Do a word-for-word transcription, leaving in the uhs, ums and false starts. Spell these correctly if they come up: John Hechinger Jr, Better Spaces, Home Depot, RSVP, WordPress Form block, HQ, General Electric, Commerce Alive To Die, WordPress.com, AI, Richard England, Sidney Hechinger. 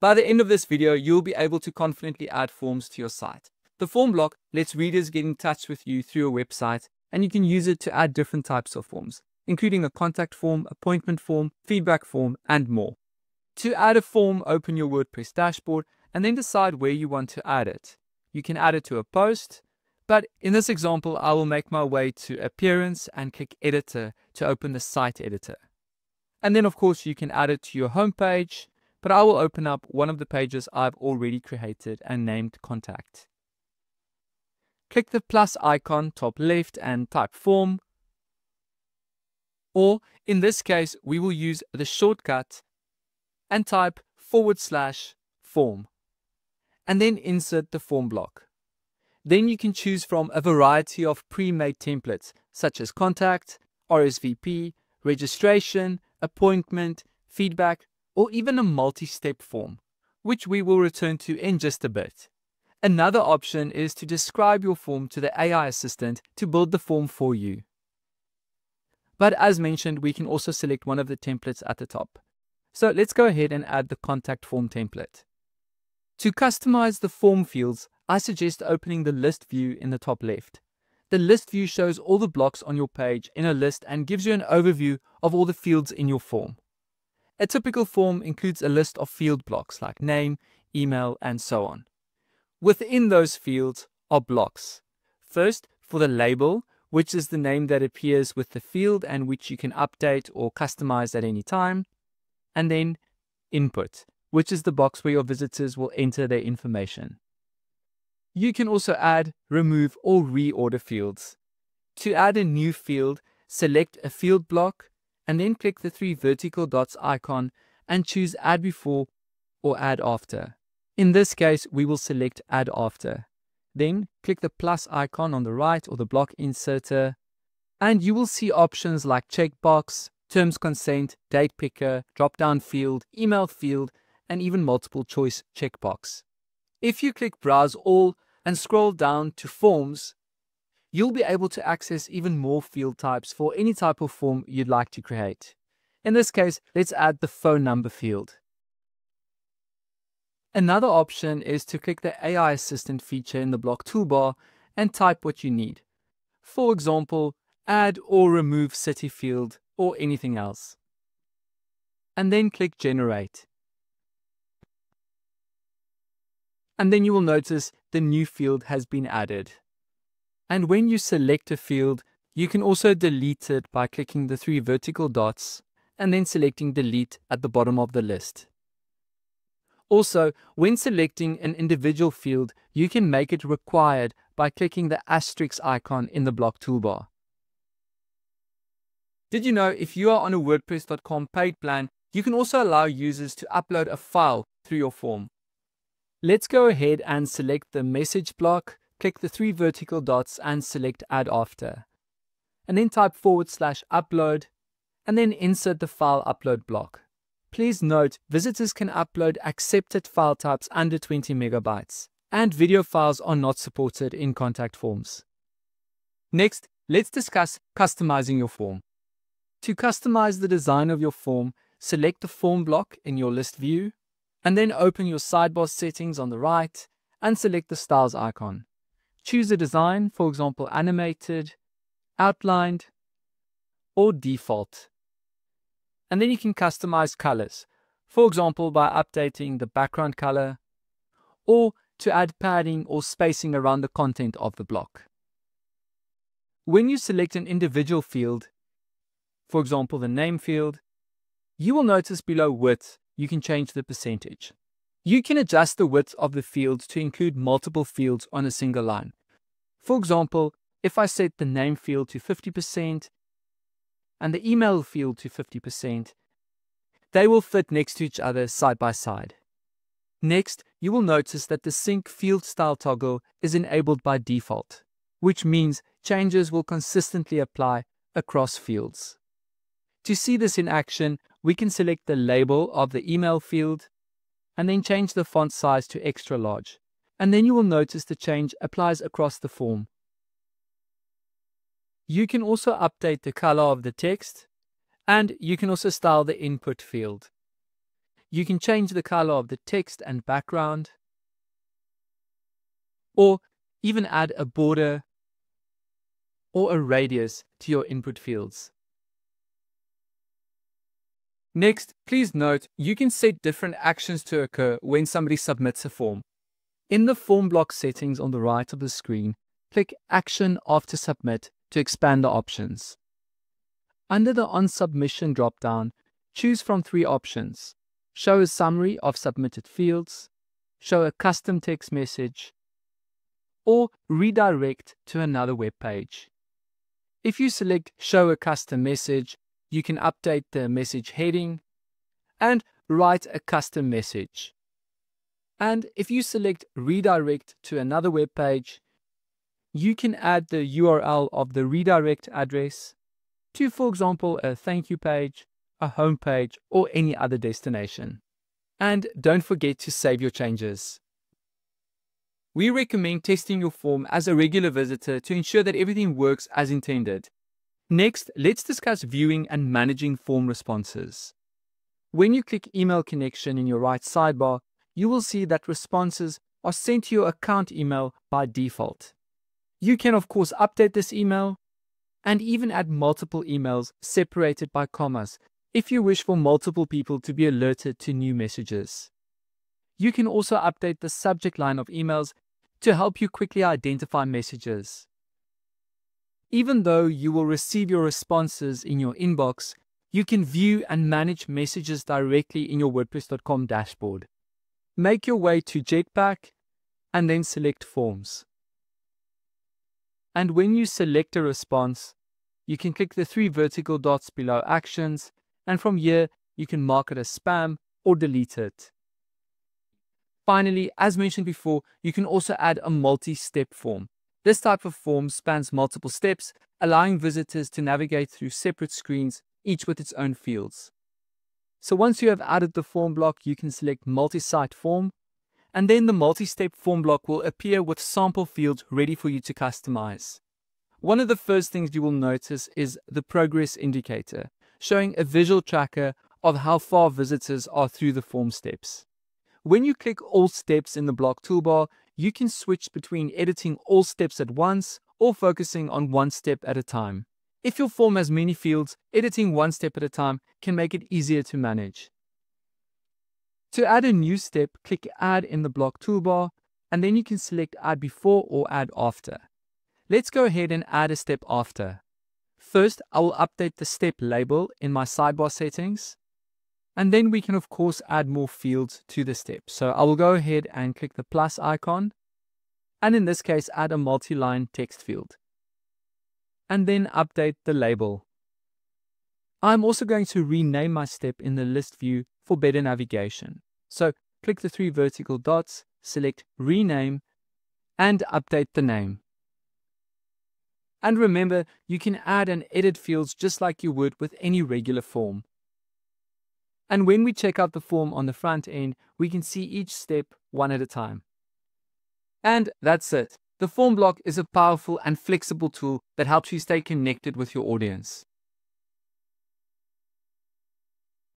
By the end of this video, you'll be able to confidently add forms to your site. The form block lets readers get in touch with you through your website, and you can use it to add different types of forms, including a contact form, appointment form, feedback form, and more. To add a form, open your WordPress dashboard and then decide where you want to add it. You can add it to a post, but in this example, I will make my way to Appearance and click Editor to open the site editor. And then of course you can add it to your homepage, but I will open up one of the pages I've already created and named Contact. Click the plus icon top left and type Form, or in this case, we will use the shortcut and type forward slash form, and then insert the form block. Then you can choose from a variety of pre-made templates, such as contact, R S V P, registration, appointment, feedback, or even a multi-step form, which we will return to in just a bit. Another option is to describe your form to the A I assistant to build the form for you. But as mentioned, we can also select one of the templates at the top. So let's go ahead and add the contact form template. To customize the form fields, I suggest opening the list view in the top left. The list view shows all the blocks on your page in a list and gives you an overview of all the fields in your form. A typical form includes a list of field blocks like name, email, and so on. Within those fields are blocks. First, for the label, which is the name that appears with the field and which you can update or customize at any time. And then input, which is the box where your visitors will enter their information. You can also add, remove, or reorder fields. To add a new field, select a field block and then click the three vertical dots icon and choose add before or add after. In this case, we will select add after. Then click the plus icon on the right or the block inserter, and you will see options like checkbox, terms consent, date picker, drop-down field, email field, and even multiple choice checkbox. If you click Browse All and scroll down to Forms, you'll be able to access even more field types for any type of form you'd like to create. In this case, let's add the phone number field. Another option is to click the A I Assistant feature in the block toolbar and type what you need. For example, add or remove city field, or anything else. And then click Generate. And then you will notice the new field has been added. And when you select a field, you can also delete it by clicking the three vertical dots and then selecting Delete at the bottom of the list. Also, when selecting an individual field, you can make it required by clicking the asterisk icon in the block toolbar. Did you know if you are on a WordPress dot com paid plan, you can also allow users to upload a file through your form? Let's go ahead and select the message block, click the three vertical dots and select add after. And then type forward slash upload and then insert the file upload block. Please note, visitors can upload accepted file types under twenty megabytes, and video files are not supported in contact forms. Next, let's discuss customizing your form. To customize the design of your form, select the form block in your list view, and then open your sidebar settings on the right and select the styles icon. Choose a design, for example, animated, outlined, or default. And then you can customize colors, for example, by updating the background color or to add padding or spacing around the content of the block. When you select an individual field, for example, the name field, you will notice below width, you can change the percentage. You can adjust the width of the field to include multiple fields on a single line. For example, if I set the name field to fifty percent and the email field to fifty percent, they will fit next to each other side by side. Next, you will notice that the sync field style toggle is enabled by default, which means changes will consistently apply across fields. To see this in action, we can select the label of the email field and then change the font size to extra large. And then you will notice the change applies across the form. You can also update the color of the text, and you can also style the input field. You can change the color of the text and background, or even add a border or a radius to your input fields. Next, please note you can set different actions to occur when somebody submits a form. In the form block settings on the right of the screen, click Action after Submit to expand the options. Under the On Submission drop-down, choose from three options: show a summary of submitted fields, show a custom text message, or redirect to another web page. If you select Show a Custom Message, you can update the message heading and write a custom message. And if you select Redirect to another web page, you can add the U R L of the redirect address to, for example, a thank you page, a home page, or any other destination. And don't forget to save your changes. We recommend testing your form as a regular visitor to ensure that everything works as intended. Next, let's discuss viewing and managing form responses. When you click Email Connection in your right sidebar, you will see that responses are sent to your account email by default. You can, of course, update this email and even add multiple emails separated by commas if you wish for multiple people to be alerted to new messages. You can also update the subject line of emails to help you quickly identify messages. Even though you will receive your responses in your inbox, you can view and manage messages directly in your WordPress dot com dashboard. Make your way to Jetpack and then select Forms. And when you select a response, you can click the three vertical dots below Actions, and from here you can mark it as spam or delete it. Finally, as mentioned before, you can also add a multi-step form. This type of form spans multiple steps, allowing visitors to navigate through separate screens, each with its own fields. So once you have added the form block, you can select Multi-Site Form, and then the multi-step form block will appear with sample fields ready for you to customize. One of the first things you will notice is the progress indicator, showing a visual tracker of how far visitors are through the form steps. When you click all steps in the block toolbar, you can switch between editing all steps at once or focusing on one step at a time. If your form has many fields, editing one step at a time can make it easier to manage. To add a new step, click Add in the block toolbar, and then you can select Add Before or Add After. Let's go ahead and add a step after. First, I will update the step label in my sidebar settings, and then we can of course add more fields to the step. So I will go ahead and click the plus icon, and in this case add a multi-line text field, and then update the label. I'm also going to rename my step in the list view for better navigation. So click the three vertical dots, select Rename, and update the name. And remember, you can add and edit fields just like you would with any regular form. And when we check out the form on the front end, we can see each step one at a time. And that's it. The form block is a powerful and flexible tool that helps you stay connected with your audience.